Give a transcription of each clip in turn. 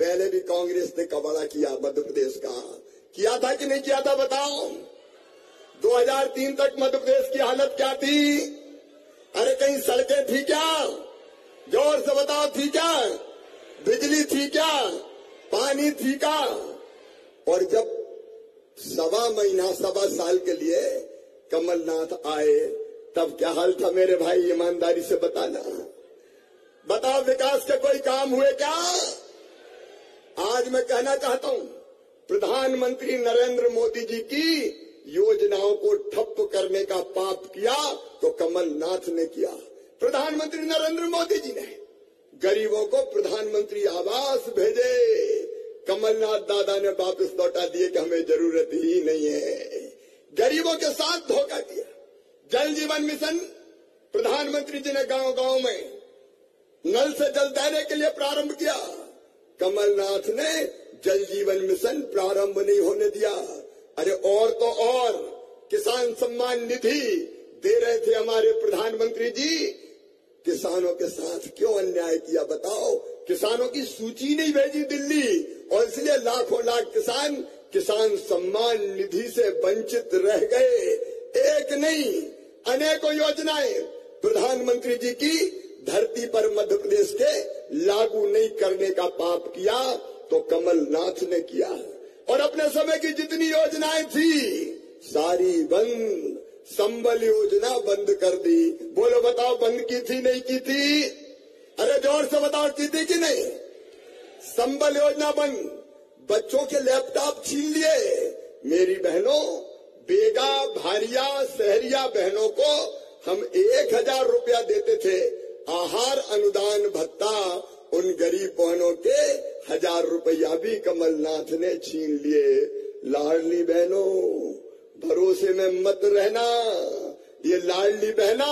पहले भी कांग्रेस ने कबाड़ा किया मध्य प्रदेश का, किया था कि नहीं किया था बताओ? 2003 तक मध्य प्रदेश की हालत क्या थी? अरे कहीं सड़कें थी क्या? जोर से बताओ थी क्या? बिजली थी क्या? पानी थी क्या? और जब सवा साल के लिए कमलनाथ आए तब क्या हाल था मेरे भाई? ईमानदारी से बताना, बताओ विकास के कोई काम हुए क्या? आज मैं कहना चाहता हूं प्रधानमंत्री नरेंद्र मोदी जी की योजनाओं को ठप्प करने का पाप किया तो कमलनाथ ने किया। प्रधानमंत्री नरेंद्र मोदी जी ने गरीबों को प्रधानमंत्री आवास भेजे, कमलनाथ दादा ने वापस लौटा दिए कि हमें जरूरत ही नहीं है। गरीबों के साथ धोखा किया। जल जीवन मिशन प्रधानमंत्री जी ने गांव गांव में नल से जल देने के लिए प्रारंभ किया, कमलनाथ ने जल जीवन मिशन प्रारंभ नहीं होने दिया। अरे और तो और किसान सम्मान निधि दे रहे थे हमारे प्रधानमंत्री जी, किसानों के साथ क्यों अन्याय किया बताओ? किसानों की सूची नहीं भेजी दिल्ली और इसलिए लाखों लाख किसान किसान सम्मान निधि से वंचित रह गए। एक नहीं अनेकों योजनाएं प्रधानमंत्री जी की धरती पर मध्य प्रदेश के लागू नहीं करने का पाप किया तो कमलनाथ ने किया। और अपने समय की जितनी योजनाएं थी सारी बंद, संबल योजना बंद कर दी। बोलो बताओ बंद की थी नहीं की थी? अरे जोर से बताओ की थी कि नहीं? संबल योजना बंद, बच्चों के लैपटॉप छीन लिए। मेरी बहनों, बेगा भारिया सहरिया बहनों को हम 1000 रुपया देते थे आहार अनुदान भत्ता, उन गरीब बहनों के 1000 रुपया भी कमलनाथ ने छीन लिए। लाड़ली बहनों, भरोसे में मत रहना। ये लाडली बहना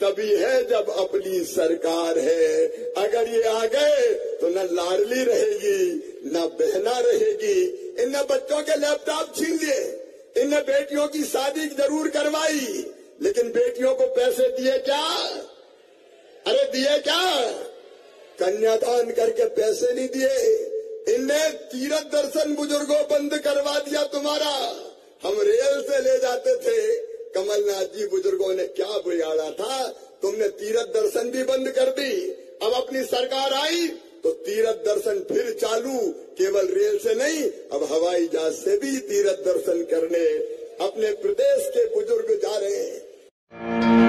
तभी है जब अपनी सरकार है। अगर ये आ गए तो न लाडली रहेगी न बहना रहेगी। इनने बच्चों के लैपटॉप छीन लिए, इनने बेटियों की शादी जरूर करवाई लेकिन बेटियों को पैसे दिए क्या? अरे दिए क्या? कन्यादान करके पैसे नहीं दिए। इनने तीर्थ दर्शन बुजुर्गों बंद करवा दिया तुम्हारा। हम रेल से ले जाते थे, कमलनाथ जी बुजुर्गों ने क्या बिगाड़ा था? तुमने तीर्थ दर्शन भी बंद कर दी। अब अपनी सरकार आई तो तीर्थ दर्शन फिर चालू, केवल रेल से नहीं अब हवाई जहाज से भी तीर्थ दर्शन करने अपने प्रदेश के बुजुर्ग जा रहे हैं।